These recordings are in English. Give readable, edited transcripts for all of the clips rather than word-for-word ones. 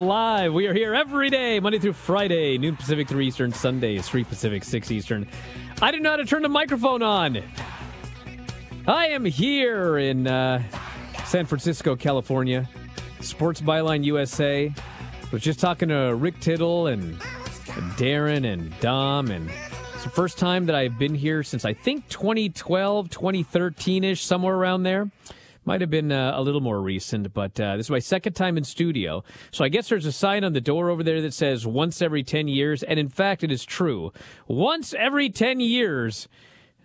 Live. We are here every day, Monday through Friday, noon Pacific, 3 Eastern, Sundays, 3 Pacific, 6 Eastern. I didn't know how to turn the microphone on. I am here in San Francisco, California. Sports Byline USA. I was just talking to Rick Tittle and Darren and Dom, and it's the first time that I've been here since I think 2012, 2013-ish, somewhere around there. Might have been a little more recent, but this is my second time in studio. So I guess there's a sign on the door over there that says once every 10 years. And in fact, it is true. Once every 10 years,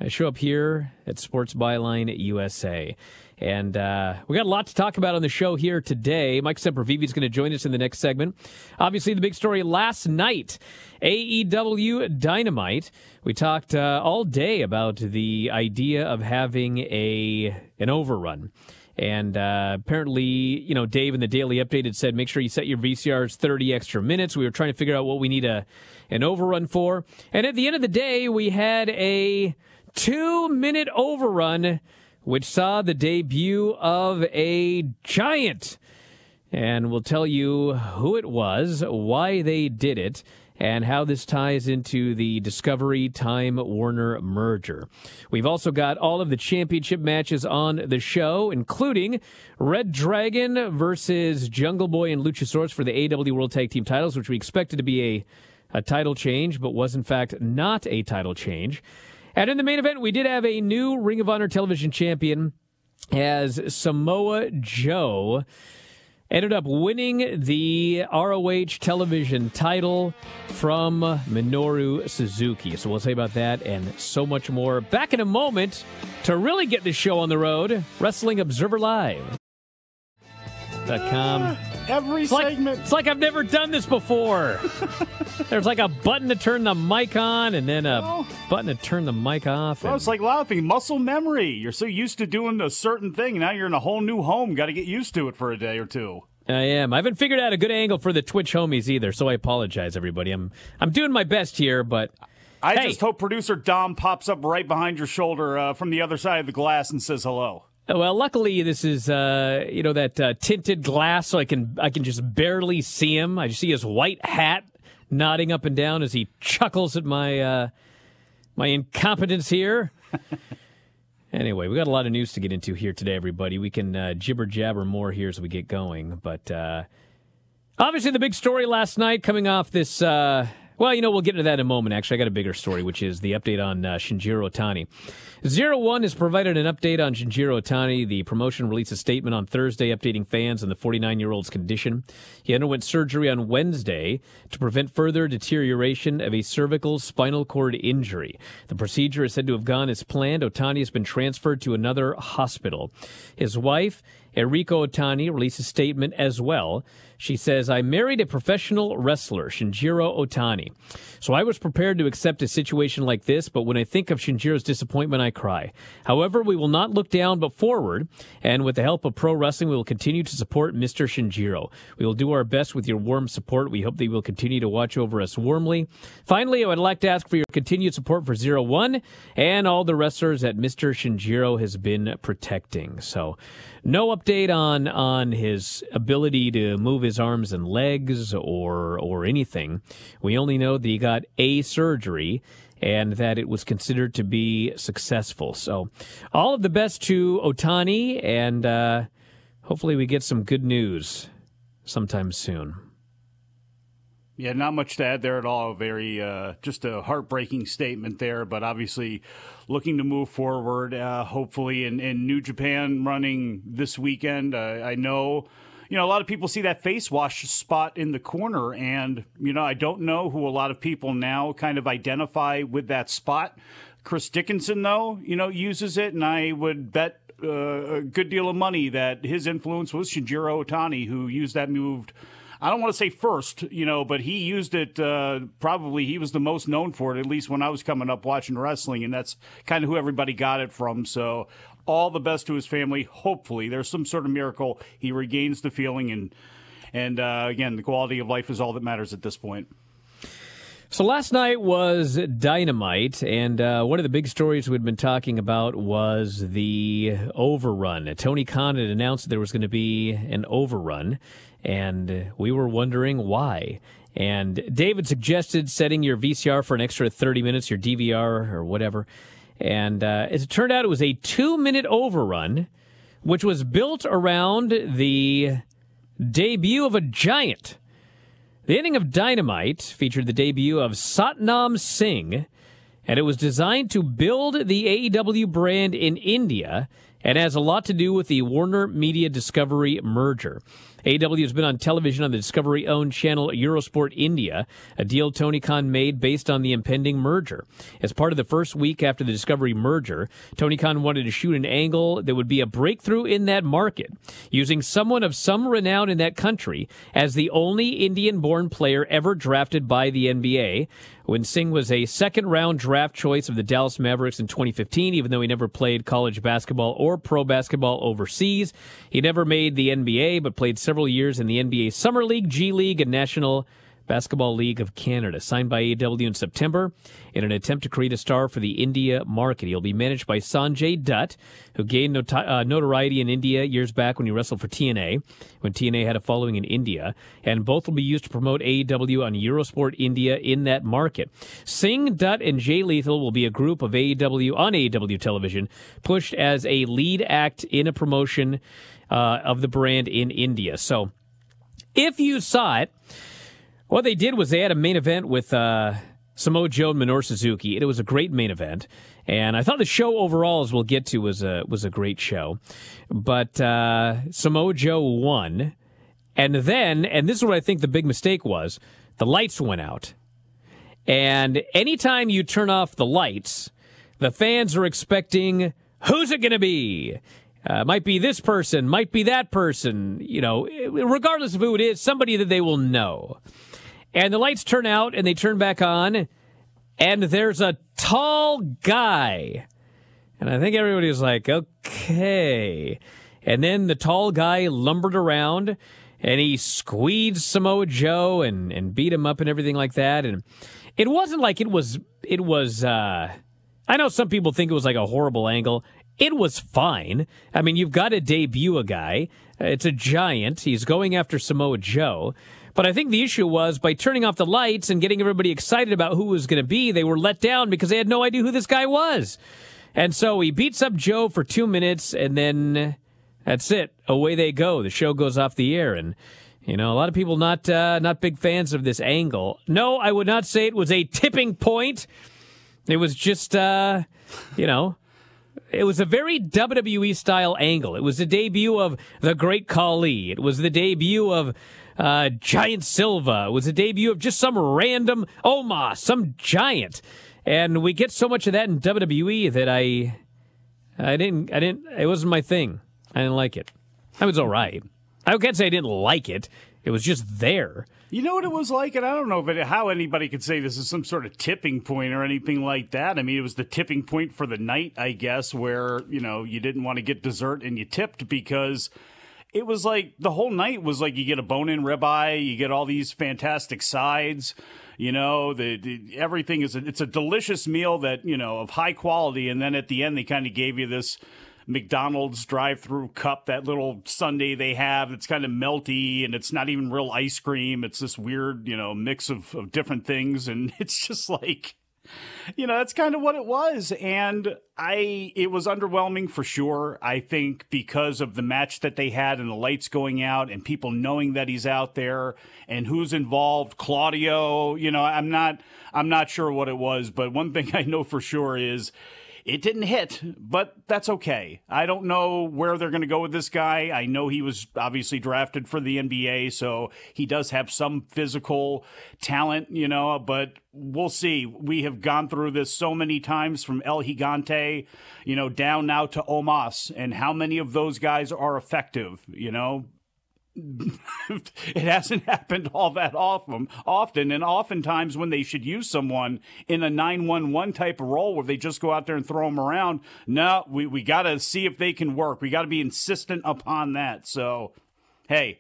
I show up here at Sports Byline USA. And we got a lot to talk about on the show here today. Mike Sempervivi is going to join us in the next segment. Obviously, the big story last night, AEW Dynamite. We talked all day about the idea of having an overrun. And apparently, you know, Dave in the Daily Update had said, make sure you set your VCRs 30 extra minutes. We were trying to figure out what we need an overrun for. And at the end of the day, we had a 2-minute overrun, which saw the debut of a giant. And we'll tell you who it was, why they did it, and how this ties into the Discovery Time Warner merger. We've also got all of the championship matches on the show, including Red Dragon versus Jungle Boy and Luchasaurus for the AEW World Tag Team titles, which we expected to be a title change, but was in fact not a title change. And in the main event, we did have a new Ring of Honor television champion, as Samoa Joe ended up winning the ROH television title from Minoru Suzuki. So we'll tell you about that and so much more. Back in a moment to really get this show on the road, Wrestling Observer Live. Every segment. It's like I've never done this before. There's like a button to turn the mic on and then a button to turn the mic off. Well, it's like laughing. Muscle memory. You're so used to doing a certain thing. Now you're in a whole new home. Got to get used to it for a day or two. I am. I haven't figured out a good angle for the Twitch homies either, so I apologize, everybody. I'm doing my best here, but I just hope producer Dom pops up right behind your shoulder from the other side of the glass and says hello. Well, luckily, this is, you know, that tinted glass, so I can just barely see him. I just see his white hat nodding up and down as he chuckles at my my incompetence here. Anyway, we got a lot of news to get into here today, everybody. We can jibber-jabber more here as we get going. But obviously, the big story last night coming off this... well, you know, we'll get into that in a moment, actually. I got a bigger story, which is the update on Shinjiro Otani. 0-1 has provided an update on Shinjiro Otani. The promotion released a statement on Thursday updating fans on the 49-year-old's condition. He underwent surgery on Wednesday to prevent further deterioration of a cervical spinal cord injury. The procedure is said to have gone as planned. Otani has been transferred to another hospital. His wife, Eriko Otani, released a statement as well. She says, I married a professional wrestler, Shinjiro Otani. So I was prepared to accept a situation like this, but when I think of Shinjiro's disappointment, I cry. However, we will not look down but forward, and with the help of pro wrestling, we will continue to support Mr. Shinjiro. We will do our best with your warm support. We hope that you will continue to watch over us warmly. Finally, I would like to ask for your continued support for 0-1 and all the wrestlers that Mr. Shinjiro has been protecting. So no update on his ability to move his arms and legs or anything. We only know that he got a surgery and that it was considered to be successful. So all of the best to Otani, and hopefully we get some good news sometime soon. Yeah, not much to add there at all. Very, just a heartbreaking statement there, but obviously looking to move forward, hopefully in New Japan running this weekend. I know... You know, a lot of people see that face wash spot in the corner, and, you know, I don't know who a lot of people now kind of identify with that spot. Chris Dickinson, though, you know, uses it, and I would bet a good deal of money that his influence was Shinjiro Otani, who used that move. I don't want to say first, you know, but he used it. Probably he was the most known for it, at least when I was coming up watching wrestling, and that's kind of who everybody got it from, so... All the best to his family. Hopefully, there's some sort of miracle. He regains the feeling, and again, the quality of life is all that matters at this point. So last night was Dynamite, and one of the big stories we'd been talking about was the overrun. Tony Khan had announced there was going to be an overrun, and we were wondering why. And David suggested setting your VCR for an extra 30 minutes, your DVR or whatever. And as it turned out, it was a 2-minute overrun, which was built around the debut of a giant. The ending of Dynamite featured the debut of Satnam Singh, and it was designed to build the AEW brand in India and has a lot to do with the Warner Media Discovery merger. AEW has been on television on the Discovery-owned channel Eurosport India, a deal Tony Khan made based on the impending merger. As part of the first week after the Discovery merger, Tony Khan wanted to shoot an angle that would be a breakthrough in that market, using someone of some renown in that country as the only Indian-born player ever drafted by the NBA, when Singh was a second-round draft choice of the Dallas Mavericks in 2015, even though he never played college basketball or pro basketball overseas. He never made the NBA, but played several years in the NBA Summer League, G League, and National Basketball League of Canada. Signed by AEW in September in an attempt to create a star for the India market. He'll be managed by Sanjay Dutt, who gained notoriety in India years back when he wrestled for TNA, when TNA had a following in India. And both will be used to promote AEW on Eurosport India in that market. Singh, Dutt, and Jay Lethal will be a group of AEW on AEW television, pushed as a lead act in a promotion of the brand in India. So if you saw it, what they did was they had a main event with Samoa Joe and Minoru Suzuki. It was a great main event. And I thought the show overall, as we'll get to, was a great show. But Samoa Joe won. And then, and this is what I think the big mistake was, the lights went out. And anytime you turn off the lights, the fans are expecting, who's it going to be? Might be this person, might be that person, you know, regardless of who it is, somebody that they will know. And the lights turn out and they turn back on, and there's a tall guy. And I think everybody was like, okay. And then the tall guy lumbered around and he squeezed Samoa Joe and beat him up and everything like that. And it wasn't like it was I know some people think it was like a horrible angle. It was fine. I mean, you've got to debut a guy. It's a giant. He's going after Samoa Joe. But I think the issue was by turning off the lights and getting everybody excited about who it was going to be, they were let down because they had no idea who this guy was. And so he beats up Joe for 2 minutes, and then that's it. Away they go. The show goes off the air. And, you know, a lot of people not big fans of this angle. No, I would not say it was a tipping point. It was just, you know... It was a very WWE-style angle. It was the debut of the Great Khali. It was the debut of Giant Silva. It was the debut of just some random Omos, some giant. And we get so much of that in WWE that I didn't. It wasn't my thing. I didn't like it. I was all right. I can't say I didn't like it. It was just there. You know what it was like? And I don't know how anybody could say this is some sort of tipping point or anything like that. I mean, it was the tipping point for the night, I guess, where, you know, you didn't want to get dessert and you tipped because it was like the whole night was like you get a bone-in ribeye, you get all these fantastic sides, you know, the everything is it's a delicious meal that, you know, of high quality. And then at the end, they kind of gave you this McDonald's drive-thru cup, that little sundae they have. It's kind of melty, and it's not even real ice cream. It's this weird, you know, mix of different things, and it's just like, you know, that's kind of what it was. And it was underwhelming for sure, I think, because of the match that they had and the lights going out and people knowing that he's out there and who's involved. Claudio, you know, I'm not sure what it was, but one thing I know for sure is it didn't hit, but that's okay. I don't know where they're going to go with this guy. I know he was obviously drafted for the NBA, so he does have some physical talent, you know, but we'll see. We have gone through this so many times from El Gigante, you know, down now to Omos, and how many of those guys are effective, you know? It hasn't happened all that often, and oftentimes when they should use someone in a 9-1-1 type of role where they just go out there and throw them around, no, we got to see if they can work. We got to be insistent upon that. So, hey,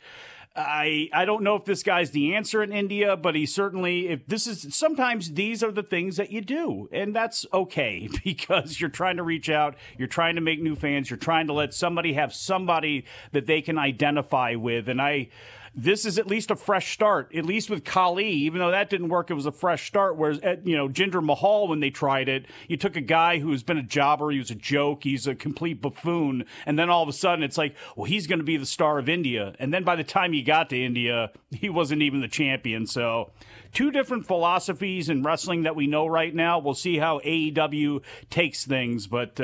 I don't know if this guy's the answer in India, but he certainly, if this is, sometimes these are the things that you do, and that's okay, because you're trying to reach out, you're trying to make new fans, you're trying to let somebody have somebody that they can identify with. And this is at least a fresh start, at least with Khali, even though that didn't work. It was a fresh start. Whereas, Jinder Mahal, when they tried it, you took a guy who's been a jobber. He was a joke. He's a complete buffoon. And then all of a sudden it's like, well, he's going to be the star of India. And then by the time he got to India, he wasn't even the champion. So two different philosophies in wrestling that we know right now. We'll see how AEW takes things. But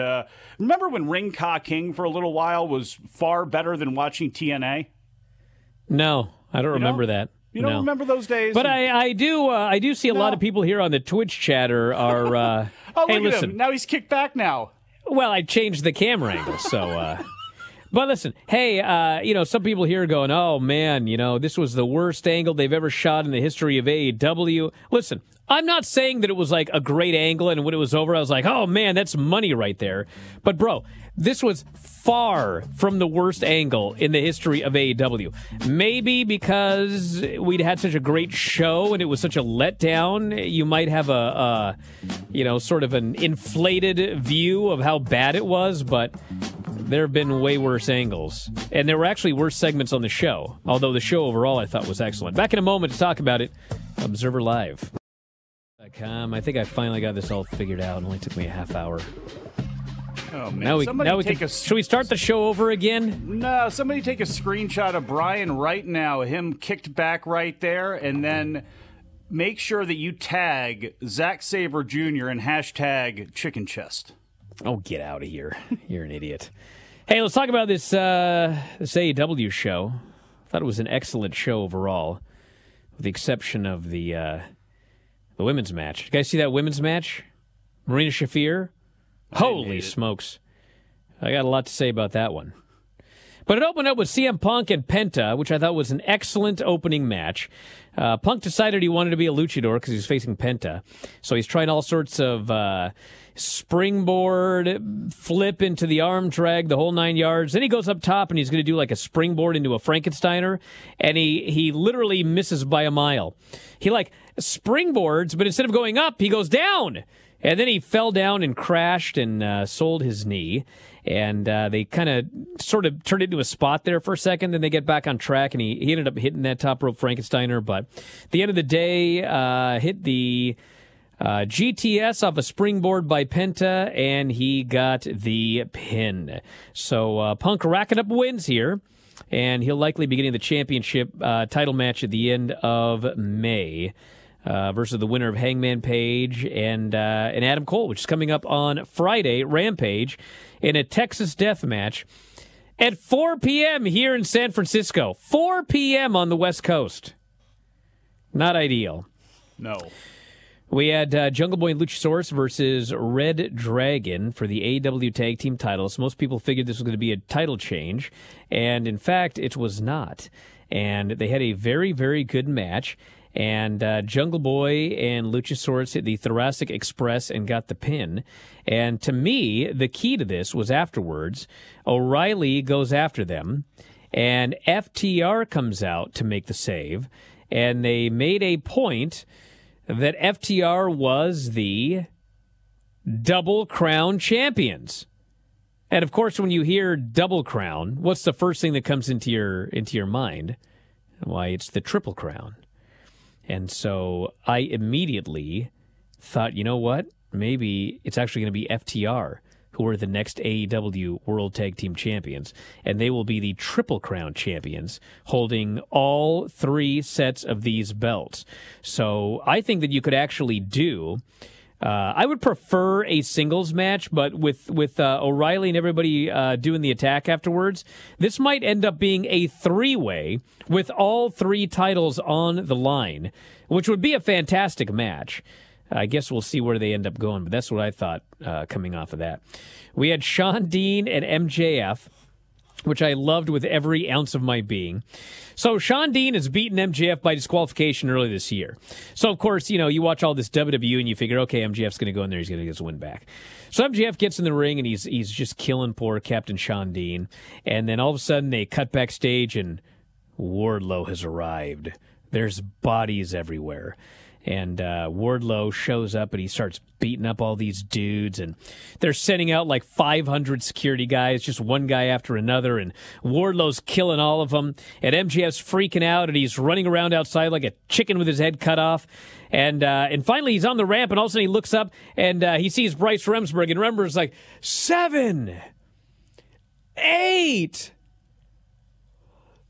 remember when Ring Ka King for a little while was far better than watching TNA? No, I don't remember that. You don't remember those days? But I do see a lot of people here on the Twitch chatter are, oh, hey, look at him. Now he's kicked back now. Well, I changed the camera angle, so... But listen, hey, some people here are going, oh, man, this was the worst angle they've ever shot in the history of AEW. Listen, I'm not saying that it was like a great angle, and when it was over, I was like, oh, man, that's money right there. But, bro, this was far from the worst angle in the history of AEW. Maybe because we'd had such a great show and it was such a letdown, you might have a sort of an inflated view of how bad it was, but... there have been way worse angles. And there were actually worse segments on the show, although the show overall I thought was excellent. Back in a moment to talk about it, Observer Live. I think I finally got this all figured out. It only took me a half hour. Oh, man. Should we start the show over again? No, somebody take a screenshot of Brian right now, him kicked back right there, and then make sure that you tag Zack Sabre Jr. and # chicken chest. Oh, get out of here. You're an idiot. Hey, let's talk about this this AEW show. I thought it was an excellent show overall, with the exception of the women's match. You guys see that women's match? Marina Shafir? Holy smokes. I got a lot to say about that one. But it opened up with CM Punk and Penta, which I thought was an excellent opening match. Punk decided he wanted to be a luchador because he was facing Penta. So he's trying all sorts of springboard, flip into the arm drag, the whole 9 yards. Then he goes up top and he's going to do like a springboard into a Frankensteiner. And he literally misses by a mile. He like springboards, but instead of going up, he goes down. And then he fell down and crashed and sold his knee. And they kind of sort of turned into a spot there for a second. Then they get back on track, and he ended up hitting that top rope Frankensteiner. But at the end of the day, hit the GTS off a springboard by Penta, and he got the pin. So Punk racking up wins here, and he'll likely be getting the championship title match at the end of May. Versus the winner of Hangman Page and Adam Cole, which is coming up on Friday, Rampage, in a Texas death match at 4 p.m. here in San Francisco. 4 p.m. on the West Coast. Not ideal. No. We had Jungle Boy and Luchasaurus versus Red Dragon for the AEW Tag Team titles. Most people figured this was going to be a title change, and in fact, it was not. And they had a very, very good match. And Jungle Boy and Luchasaurus hit the Thoracic Express and got the pin. And to me, the key to this was afterwards, O'Reilly goes after them, and FTR comes out to make the save. And they made a point that FTR was the Double Crown champions. And, of course, when you hear Double Crown, what's the first thing that comes into your mind? Why, it's the Triple Crown. And so I immediately thought, you know what? Maybe it's actually going to be FTR who are the next AEW World Tag Team Champions, and they will be the Triple Crown Champions, holding all three sets of these belts. So I think that you could actually do... I would prefer a singles match, but with O'Reilly and everybody doing the attack afterwards, this might end up being a three-way with all three titles on the line, which would be a fantastic match. I guess we'll see where they end up going, but that's what I thought coming off of that. We had Sean Dean and MJF, which I loved with every ounce of my being. So Sean Dean has beaten MJF by disqualification early this year. So, of course, you watch all this WWE and you figure, okay, MJF's going to go in there, he's going to get his win back. So MJF gets in the ring and he's just killing poor Captain Sean Dean. And then all of a sudden they cut backstage and Wardlow has arrived. There's bodies everywhere. And Wardlow shows up and he starts beating up all these dudes. And they're sending out like 500 security guys, just one guy after another. And Wardlow's killing all of them. And MJF's freaking out and he's running around outside like a chicken with his head cut off. And finally he's on the ramp and all of a sudden he looks up and he sees Bryce Remsburg. And Remsburg's like, 7, 8,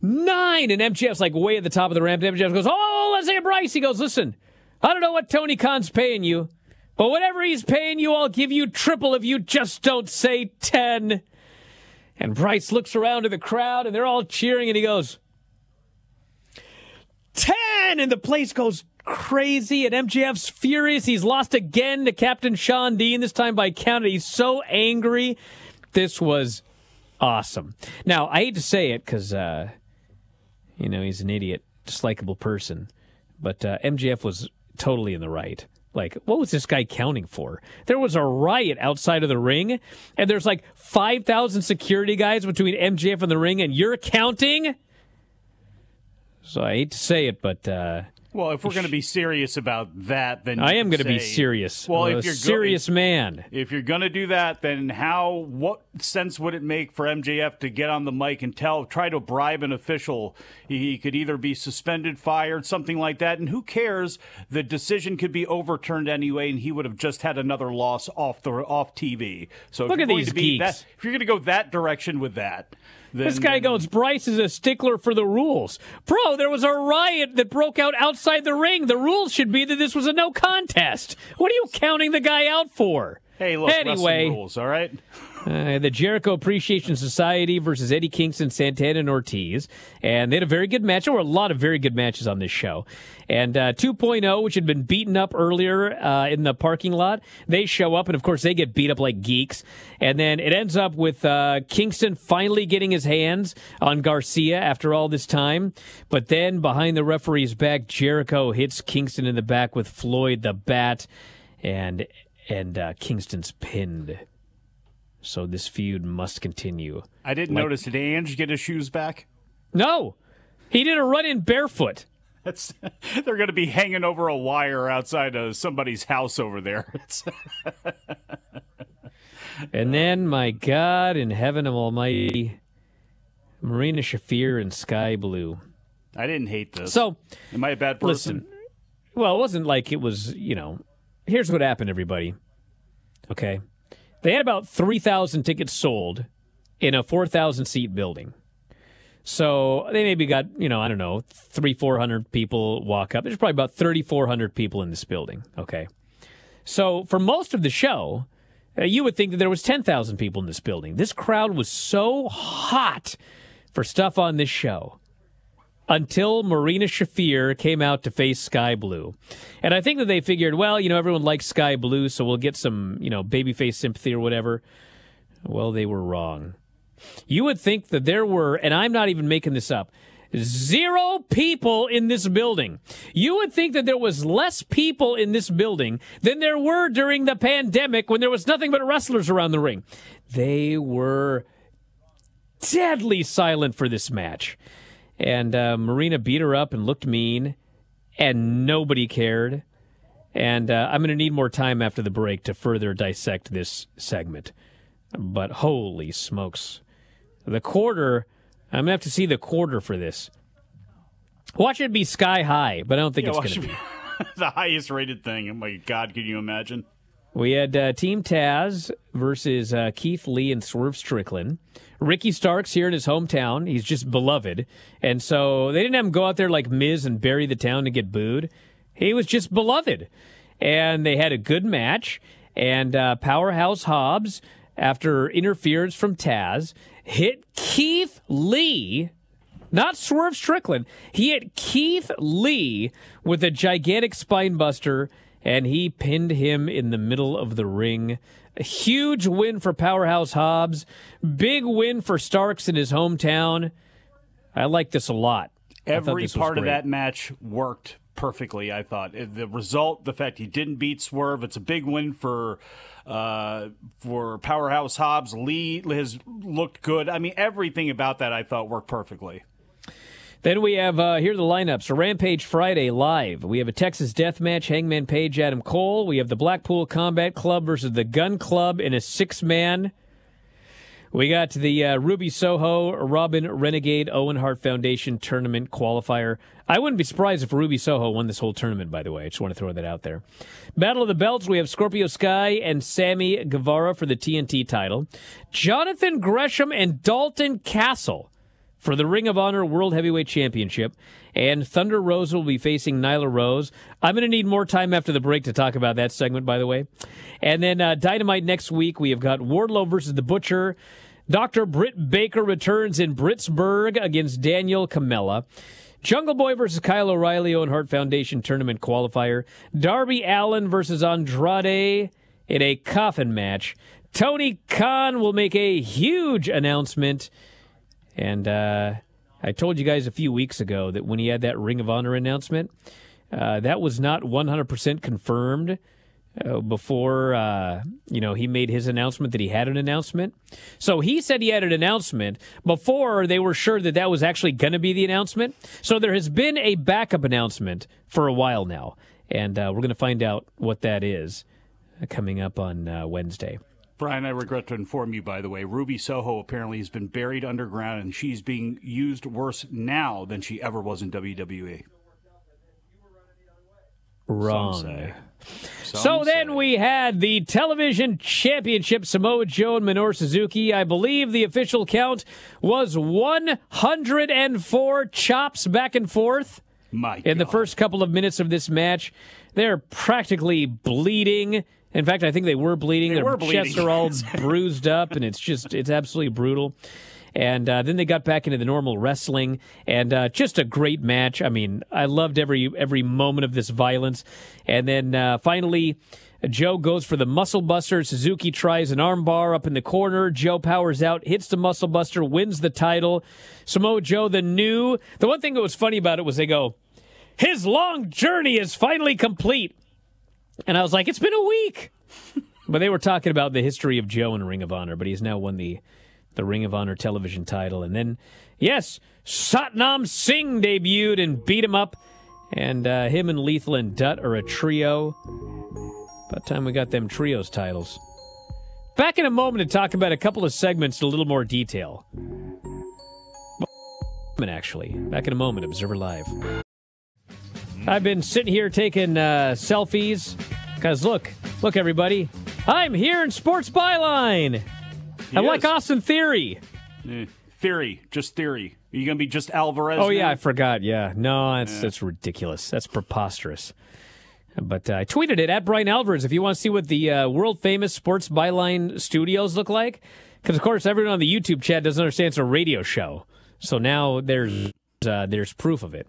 9. And MJF's like way at the top of the ramp. And MJF goes, oh, let's say Bryce. He goes, listen. I don't know what Tony Khan's paying you, but whatever he's paying you, I'll give you triple if you just don't say 10. And Bryce looks around to the crowd, and they're all cheering, and he goes, 10! And the place goes crazy, and MJF's furious. He's lost again to Captain Sean Dean, this time by count. He's so angry. This was awesome. Now, I hate to say it because, you know, he's an idiot, dislikable person, but MJF was totally in the right. Like, what was this guy counting for? There was a riot outside of the ring, and there's like 5,000 security guys between MJF and the ring, and you're counting? So I hate to say it, but... well, if we're going to be serious about that, then... I am going to be serious. Well, if you're a serious man. If you're going to do that, then what sense would it make for MJF to get on the mic and try to bribe an official? He could either be suspended, fired, something like that, and who cares? The decision could be overturned anyway, and he would have just had another loss off TV. So look at these geeks. If you're going to go that direction with that... This guy goes, Bryce is a stickler for the rules. Bro, there was a riot that broke out outside the ring. The rules should be that this was a no contest. What are you counting the guy out for? Hey, look, wrestling rules, all right? The Jericho Appreciation Society versus Eddie Kingston, Santana, and Ortiz. And they had a very good match. There were a lot of very good matches on this show. And 2.0, which had been beaten up earlier in the parking lot, they show up, and of course they get beat up like geeks. And then it ends up with Kingston finally getting his hands on Garcia after all this time. But then behind the referee's back, Jericho hits Kingston in the back with Floyd the Bat, and Kingston's pinned. So this feud must continue. I didn't notice. Did Ange get his shoes back? No. He did a run-in barefoot. They're going to be hanging over a wire outside of somebody's house over there. And then, my God in heaven almighty, Marina Shafir and Sky Blue. I didn't hate this. So, am I a bad person? Listen, well, it wasn't like it was, you know... Here's what happened, everybody. Okay. They had about 3,000 tickets sold in a 4,000-seat building. So they maybe got, you know, I don't know, 300-400 people walk up. There's probably about 3,400 people in this building. Okay. So for most of the show, you would think that there was 10,000 people in this building. This crowd was so hot for stuff on this show. Until Marina Shafir came out to face Sky Blue. And I think that they figured, well, you know, everyone likes Sky Blue, so we'll get some, you know, babyface sympathy or whatever. Well, they were wrong. You would think that there were, and I'm not even making this up, 0 people in this building. You would think that there was less people in this building than there were during the pandemic when there was nothing but wrestlers around the ring. They were deadly silent for this match. And Marina beat her up and looked mean, and nobody cared. And I'm going to need more time after the break to further dissect this segment. But holy smokes. The quarter, I'm going to have to see the quarter for this. Watch it be sky high, but I don't think it's going to be. The highest rated thing. Oh my God, can you imagine? We had Team Taz versus Keith Lee and Swerve Strickland. Ricky Starks here in his hometown. He's just beloved. And so they didn't have him go out there like Miz and bury the town and get booed. He was just beloved. And they had a good match. And Powerhouse Hobbs, after interference from Taz, hit Keith Lee... Not Swerve Strickland. He hit Keith Lee with a gigantic spine buster, and he pinned him in the middle of the ring. A huge win for Powerhouse Hobbs. Big win for Starks in his hometown. I like this a lot. Every part of that match worked perfectly, I thought. The result, the fact he didn't beat Swerve, it's a big win for Powerhouse Hobbs. Lee has looked good. I mean, everything about that I thought worked perfectly. Then we have, here are the lineups. So Rampage Friday live. We have a Texas death match, Hangman Page, Adam Cole. We have the Blackpool Combat Club versus the Gun Club in a six-man. We got the Ruby Soho, Robin Renegade, Owen Hart Foundation tournament qualifier. I wouldn't be surprised if Ruby Soho won this whole tournament, by the way. I just want to throw that out there. Battle of the Belts, we have Scorpio Sky and Sammy Guevara for the TNT title. Jonathan Gresham and Dalton Castle for the Ring of Honor World Heavyweight Championship. And Thunder Rosa will be facing Nyla Rose. I'm going to need more time after the break to talk about that segment, by the way. And then Dynamite next week, we have got Wardlow versus The Butcher. Dr. Britt Baker returns in Britsburg against Daniel Camella. Jungle Boy versus Kyle O'Reilly, Owen Hart Foundation Tournament Qualifier. Darby Allin versus Andrade in a coffin match. Tony Khan will make a huge announcement. And I told you guys a few weeks ago that when he had that Ring of Honor announcement, that was not 100% confirmed before he made his announcement that he had an announcement. So he said he had an announcement before they were sure that that was actually going to be the announcement. So there has been a backup announcement for a while now, and we're going to find out what that is coming up on Wednesday. Brian, I regret to inform you, by the way, Ruby Soho apparently has been buried underground, and she's being used worse now than she ever was in WWE. Wrong. Then we had the television championship, Samoa Joe and Minoru Suzuki. I believe the official count was 104 chops back and forth in the first couple of minutes of this match. They're practically bleeding. In fact, I think they were bleeding. Their chests are all bruised up, and it's absolutely brutal. And then they got back into the normal wrestling, and just a great match. I mean, I loved every moment of this violence. And then finally, Joe goes for the muscle buster. Suzuki tries an armbar up in the corner. Joe powers out, hits the muscle buster, wins the title. Samoa Joe, the one thing that was funny about it was they go, his long journey is finally complete. And I was like, it's been a week. But they were talking about the history of Joe in Ring of Honor, but he's now won the Ring of Honor television title. And then, yes, Satnam Singh debuted and beat him up. And him and Lethal and Dutt are a trio. About time we got them trios titles. Back in a moment to talk about a couple of segments in a little more detail. Actually, back in a moment, Observer Live. I've been sitting here taking selfies because look, everybody, I'm here in Sports Byline. I'm like Austin Theory. Theory. Are you going to be just Alvarez? Oh, now? Yeah, I forgot. Yeah. No, that's ridiculous. That's preposterous. But I tweeted it at Brian Alvarez if you want to see what the world-famous Sports Byline studios look like. Because, of course, everyone on the YouTube chat doesn't understand it's a radio show. So now there's proof of it.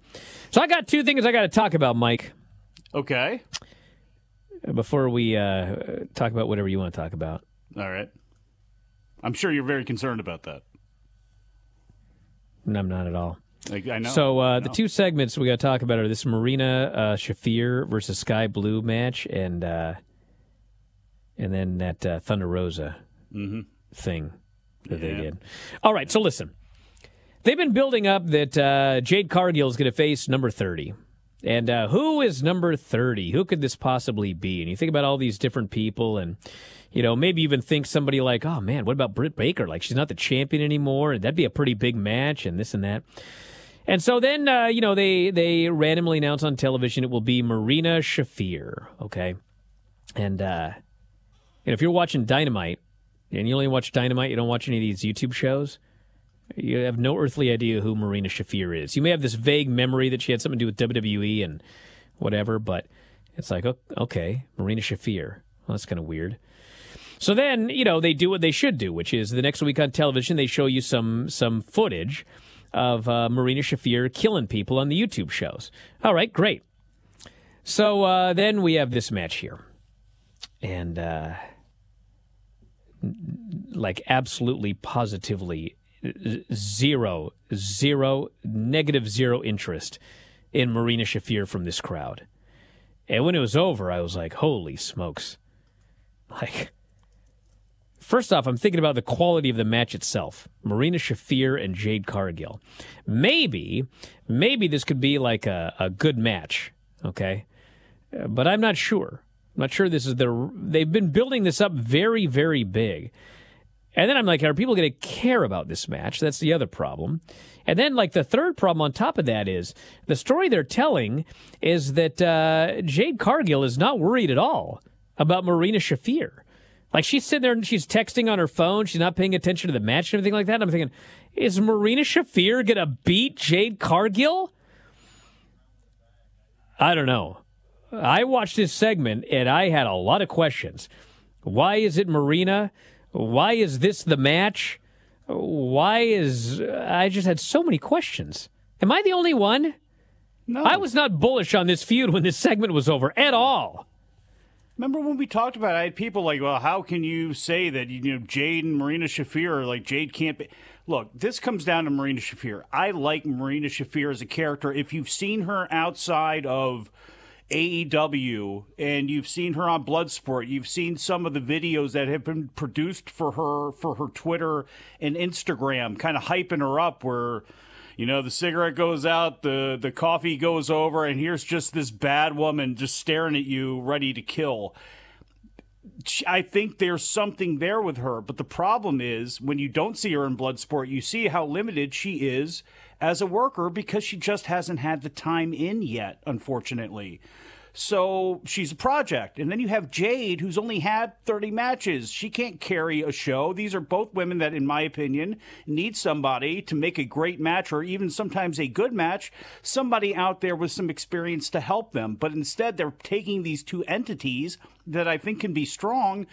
So I got two things I got to talk about, Mike. Okay. Before we talk about whatever you want to talk about. All right. I'm sure you're very concerned about that. No, I'm not at all. I know. So I know. The two segments we got to talk about are this Marina Shafir versus Sky Blue match and then that Thunder Rosa thing that they did. All right, so listen. They've been building up that Jade Cargill is going to face number 30. And who is number 30? Who could this possibly be? And you think about all these different people and, maybe even think somebody like, oh, man, what about Britt Baker? Like, she's not the champion anymore. And that'd be a pretty big match and this and that. And so then, they randomly announce on television it will be Marina Shafir, okay? And if you're watching Dynamite and you only watch Dynamite, you don't watch any of these YouTube shows, you have no earthly idea who Marina Shafir is. You may have this vague memory that she had something to do with WWE and whatever, but it's like, okay, Marina Shafir. Well, that's kind of weird. So then, they do what they should do, which is the next week on television, they show you some footage of Marina Shafir killing people on the YouTube shows. All right, great. So then we have this match here. And, absolutely, positively, negative zero interest in Marina Shafir from this crowd. And when it was over, I was like, holy smokes. Like, First off, I'm thinking about the quality of the match itself. Marina Shafir and Jade Cargill. Maybe this could be like a good match, okay? But I'm not sure. I'm not sure this is the... They've been building this up very, very big. And then I'm like, are people going to care about this match? That's the other problem. And then, like, the third problem on top of that is the story they're telling is that Jade Cargill is not worried at all about Marina Shafir. Like, she's sitting there and she's texting on her phone. She's not paying attention to the match and everything like that. And I'm thinking, is Marina Shafir going to beat Jade Cargill? I don't know. I watched this segment and I had a lot of questions. Why is it Marina? Why is this the match? Why is... I just had so many questions. Am I the only one? No. I was not bullish on this feud when this segment was over at all. Remember when we talked about it, I had people like, well, how can you say that, you know, Jade and Marina Shafir, like, Jade can't be... Look, this comes down to Marina Shafir. I like Marina Shafir as a character. If you've seen her outside of AEW and you've seen her on Bloodsport, you've seen some of the videos that have been produced for her Twitter and Instagram, kind of hyping her up where, you know, the cigarette goes out, the coffee goes over, and here's just this bad woman just staring at you, ready to kill. I think there's something there with her, but the problem is when you don't see her in Bloodsport, you see how limited she is as a worker because she just hasn't had the time in yet, unfortunately. So she's a project. And then you have Jade, who's only had 30 matches. She can't carry a show. These are both women that, in my opinion, need somebody to make a great match or even sometimes a good match, somebody out there with some experience to help them. But instead, they're taking these two entities that I think can be strong,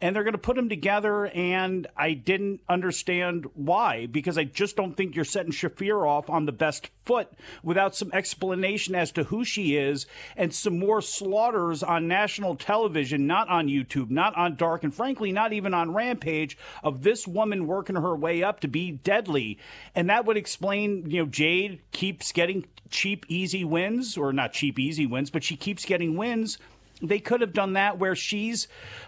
and they're going to put them together, and I didn't understand why, because I just don't think you're setting Shafir off on the best foot without some explanation as to who she is and some more slaughters on national television, not on YouTube, not on Dark, and frankly, not even on Rampage, of this woman working her way up to be deadly. And that would explain, you know, Jade keeps getting cheap, easy wins, or not cheap, easy wins, but she keeps getting wins. They could have done that where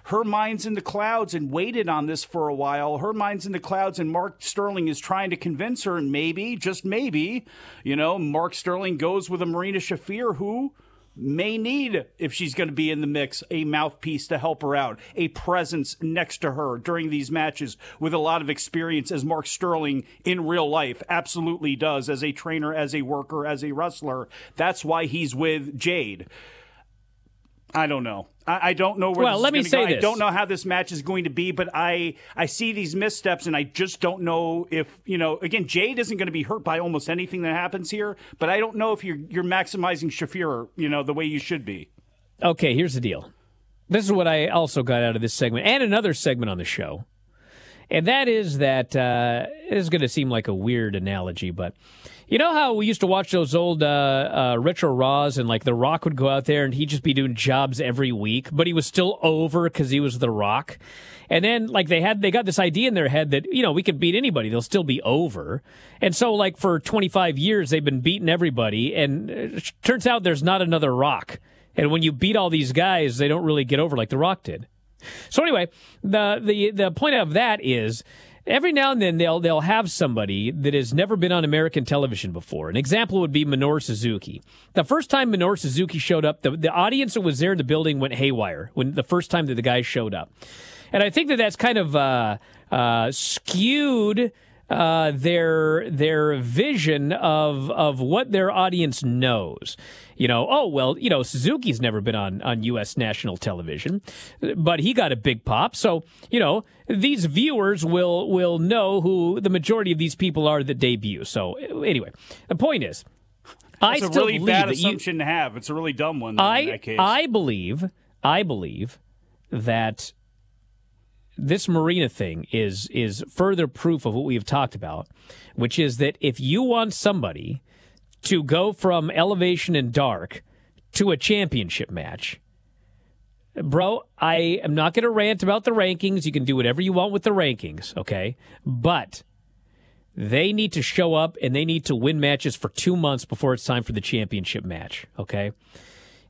her mind's in the clouds and waited on this for a while. Her mind's in the clouds and Mark Sterling is trying to convince her, and maybe, just maybe, you know, Mark Sterling goes with a Marina Shafir who may need, if she's going to be in the mix, a mouthpiece to help her out, a presence next to her during these matches with a lot of experience, as Mark Sterling in real life absolutely does as a trainer, as a worker, as a wrestler. That's why he's with Jade. I don't know. I don't know where this is going to go. I don't know how this match is going to be, but I see these missteps, and I just don't know if, you know, again, Jade isn't going to be hurt by almost anything that happens here, but I don't know if you're maximizing Shafir, you know, the way you should be. Okay, here's the deal. This is what I also got out of this segment and another segment on the show, and that is that it is going to seem like a weird analogy, but you know how we used to watch those old retro Raws, and like The Rock would go out there and he'd just be doing jobs every week, but he was still over because he was The Rock. And then like they got this idea in their head that, you know, we could beat anybody, they'll still be over. And so like for 25 years they've been beating everybody, and it turns out there's not another Rock. And when you beat all these guys, they don't really get over like The Rock did. So anyway, the point of that is, every now and then they'll have somebody that has never been on American television before. An example would be Minoru Suzuki. The first time Minoru Suzuki showed up, the audience that was there in the building went haywire when the first time that the guy showed up. And I think that that's kind of skewed their vision of what their audience knows. You know, oh, well, you know, Suzuki's never been on U.S. national television, but he got a big pop. So, you know, these viewers will know who the majority of these people are that debut. So anyway, the point is, it's a really bad assumption to have. It's a really dumb one in that case. I believe that this Marina thing is further proof of what we have talked about, which is that if you want somebody to go from elevation and dark to a championship match, bro, I am not going to rant about the rankings. You can do whatever you want with the rankings, okay? But they need to show up and they need to win matches for 2 months before it's time for the championship match, okay?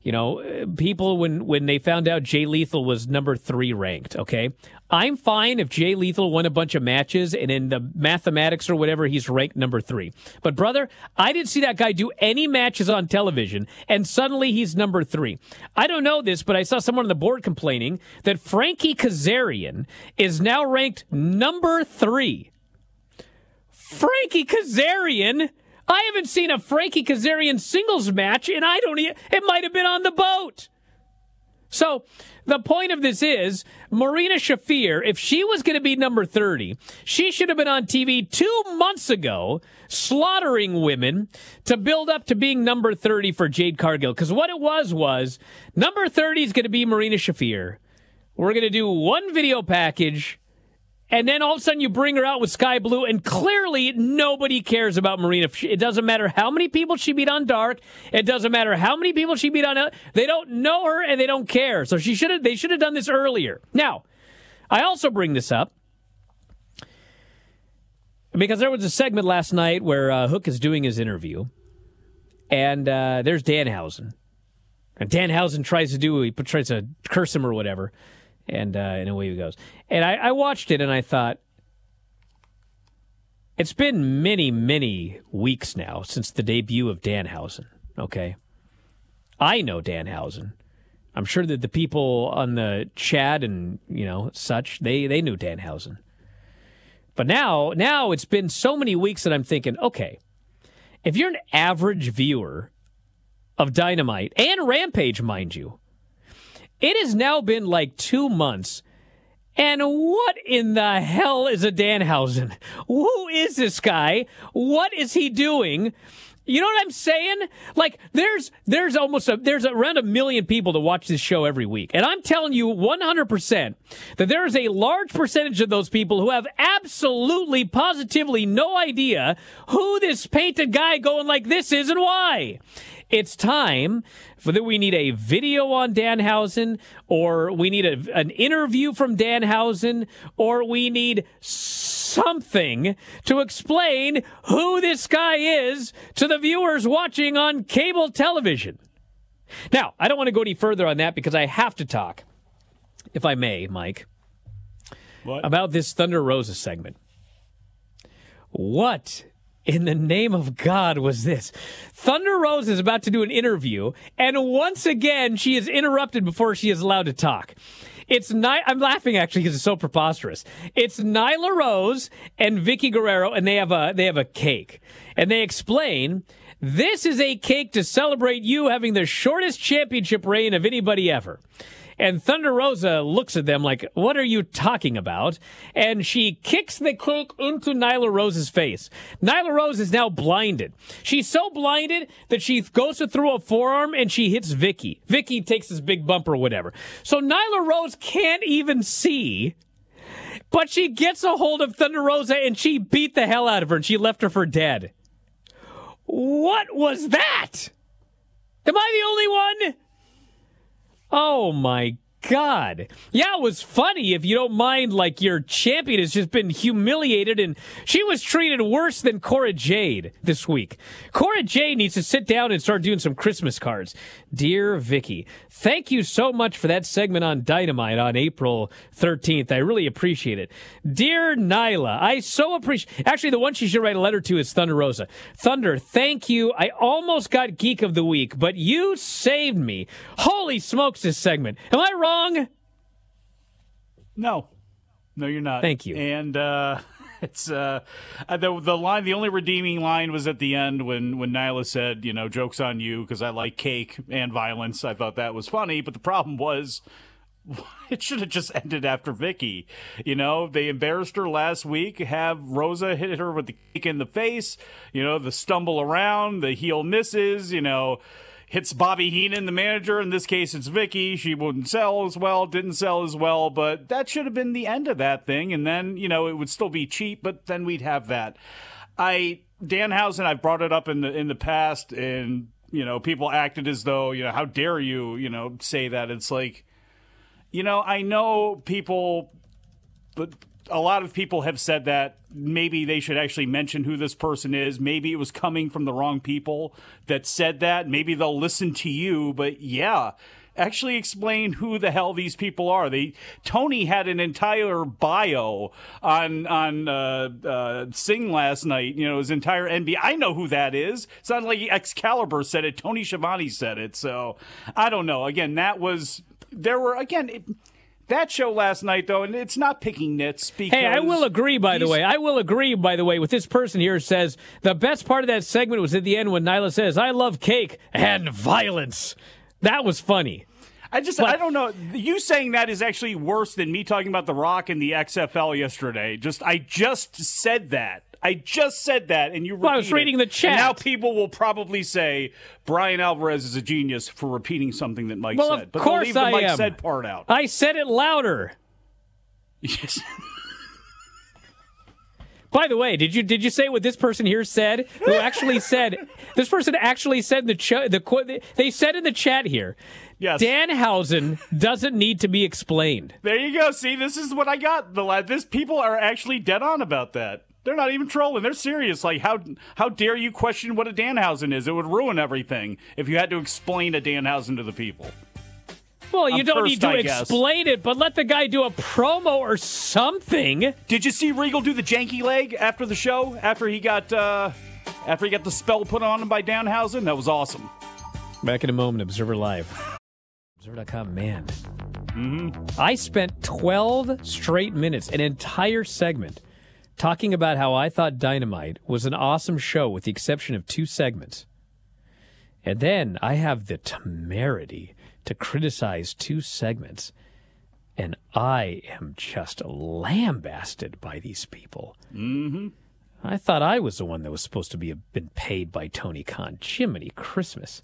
You know, people, when they found out Jay Lethal was number 3 ranked, okay? I'm fine if Jay Lethal won a bunch of matches and in the mathematics or whatever, he's ranked number 3. But, brother, I didn't see that guy do any matches on television, and suddenly he's number 3. I don't know this, but I saw someone on the board complaining that Frankie Kazarian is now ranked number 3. Frankie Kazarian? I haven't seen a Frankie Kazarian singles match, and I don't even, it might have been on the boat. So the point of this is Marina Shafir, if she was going to be number 30, she should have been on TV 2 months ago slaughtering women to build up to being number 30 for Jade Cargill. Because what it was number 30 is going to be Marina Shafir. We're going to do one video package. And then all of a sudden you bring her out with Sky Blue, and clearly nobody cares about Marina. It doesn't matter how many people she beat on Dark. It doesn't matter how many people she beat on... They don't know her, and they don't care. So they should have done this earlier. Now, I also bring this up because there was a segment last night where Hook is doing his interview, and there's Danhausen. And Danhausen tries to curse him or whatever. And away he goes. And I watched it, and I thought, it's been many, many weeks now since the debut of Danhausen, okay? I know Danhausen. I'm sure that the people on the chat and, you know, such, they knew Danhausen. But now it's been so many weeks that I'm thinking, okay, if you're an average viewer of Dynamite and Rampage, mind you, it has now been like 2 months, and what in the hell is a Danhausen? Who is this guy? What is he doing? You know what I'm saying? Like, there's almost there's around 1 million people that watch this show every week. And I'm telling you 100% that there is a large percentage of those people who have absolutely, positively no idea who this painted guy going like this is and why. It's time for that. We need a video on Danhausen, or we need an interview from Danhausen, or we need something to explain who this guy is to the viewers watching on cable television. Now, I don't want to go any further on that because I have to talk, if I may, Mike, about this Thunder Rosa segment. What in the name of God was this? Thunder Rose is about to do an interview, and once again, she is interrupted before she is allowed to talk. I'm laughing actually because it's so preposterous. It's Nyla Rose and Vicky Guerrero, and they have a cake, and they explain this is a cake to celebrate you having the shortest championship reign of anybody ever. And Thunder Rosa looks at them like, what are you talking about? And she kicks the cake into Nyla Rose's face. Nyla Rose is now blinded. She's so blinded that she goes to throw a forearm and she hits Vicky. Vicky takes this big bump or whatever. So Nyla Rose can't even see, but she gets a hold of Thunder Rosa and she beat the hell out of her and she left her for dead. What was that? Am I the only one? Oh, my God. Yeah, it was funny if you don't mind, like, your champion has just been humiliated, and she was treated worse than Cora Jade this week. Cora Jade needs to sit down and start doing some Christmas cards. Dear Vicky, thank you so much for that segment on Dynamite on April 13th. I really appreciate it. Dear Nyla, I so appreciate... Actually, the one she should write a letter to is Thunder Rosa. Thunder, thank you. I almost got Geek of the Week, but you saved me. Holy smokes, this segment. Am I wrong? No, you're not. Thank you. And it's the line. The only redeeming line was at the end when Nyla said, "You know, jokes on you because I like cake and violence." I thought that was funny, but the problem was it should have just ended after Vicky. You know, they embarrassed her last week. Have Rosa hit her with the cake in the face. You know, the stumble around, the heel misses. You know. Hits Bobby Heenan, the manager. In this case, it's Vicky. She wouldn't sell as well, didn't sell as well, but that should have been the end of that thing. And then, you know, it would still be cheap, but then we'd have that. Danhausen, I've brought it up in the past, and, you know, people acted as though, you know, how dare you, you know, say that. It's like, you know, I know people, but a lot of people have said that maybe they should actually mention who this person is. Maybe it was coming from the wrong people that said that. Maybe they'll listen to you, but yeah, actually explain who the hell these people are. Tony had an entire bio on Singh last night, you know, his entire NBA. I know who that is. It's not like Excalibur said it. Tony Schiavone said it. So I don't know. Again, that show last night, though, and it's not picking nits. Hey, I will agree, by the way. I will agree, by the way, with this person here says, the best part of that segment was at the end when Nyla says, I love cake and violence. That was funny. I don't know. You saying that is actually worse than me talking about The Rock and the XFL yesterday. I just said that, and you repeated it. I was reading the chat. And now people will probably say Brian Alvarez is a genius for repeating something that Mike said. But leave the Mike said part out. I said it louder. Yes. By the way, did you say what this person here said? Who actually said this person actually said they said in the chat here. Yes. Danhausen doesn't need to be explained. There you go. See, this is what I got. This people are actually dead on about that. They're not even trolling. They're serious. Like, how dare you question what a Danhausen is? It would ruin everything if you had to explain a Danhausen to the people. Well, you don't need to explain it, but let the guy do a promo or something. Did you see Regal do the janky leg after the show? After he got the spell put on him by Danhausen? That was awesome. Back in a moment, Observer Live. Observer.com, man. Mm-hmm. I spent 12 straight minutes, an entire segment, talking about how I thought Dynamite was an awesome show with the exception of two segments. And then I have the temerity to criticize two segments. And I am just lambasted by these people. Mm-hmm. I thought I was the one that was supposed to been paid by Tony Khan. Jiminy Christmas.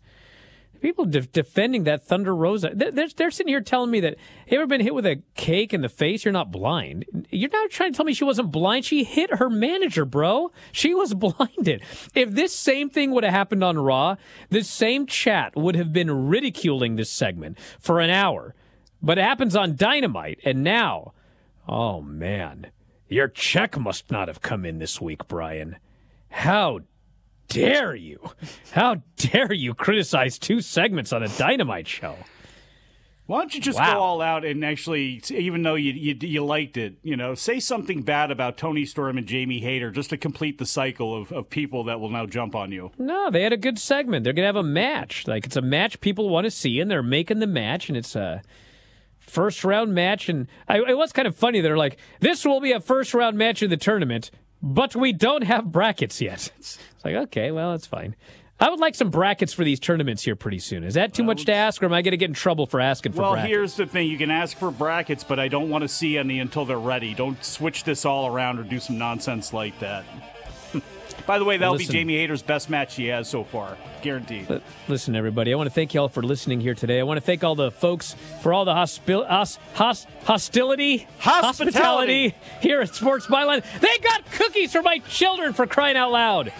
People defending that Thunder Rosa. They're sitting here telling me that you ever been hit with a cake in the face? You're not blind. You're not trying to tell me she wasn't blind. She hit her manager, bro. She was blinded. If this same thing would have happened on Raw, this same chat would have been ridiculing this segment for an hour. But it happens on Dynamite. And now, oh, man, your check must not have come in this week, Brian. How dare you criticize two segments on a Dynamite show? Why don't you just go all out and actually, even though you liked it, you know, say something bad about Tony Storm and Jamie Hayter just to complete the cycle of people that will now jump on you. No, they had a good segment. They're going to have a match. Like, it's a match people want to see, and they're making the match, and it's a first-round match. And it was kind of funny. They're like, this will be a first-round match of the tournament, but we don't have brackets yet. It's like, okay, well, that's fine. I would like some brackets for these tournaments here pretty soon. Is that too much to ask, or am I going to get in trouble for asking for brackets? Well, here's the thing. You can ask for brackets, but I don't want to see any until they're ready. Don't switch this all around or do some nonsense like that. By the way, that'll be Jamie Hayter's best match he has so far. Guaranteed. Listen, everybody, I want to thank you all for listening here today. I want to thank all the folks for all the hospitality here at Sports Byline. They got cookies for my children, for crying out loud.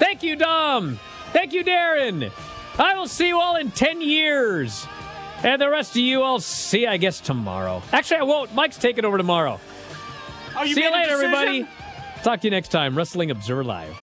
Thank you, Dom. Thank you, Darren. I will see you all in 10 years. And the rest of you I'll see, I guess, tomorrow. Actually, I won't. Mike's taking over tomorrow. See you later, everybody. Talk to you next time. Wrestling Observer Live.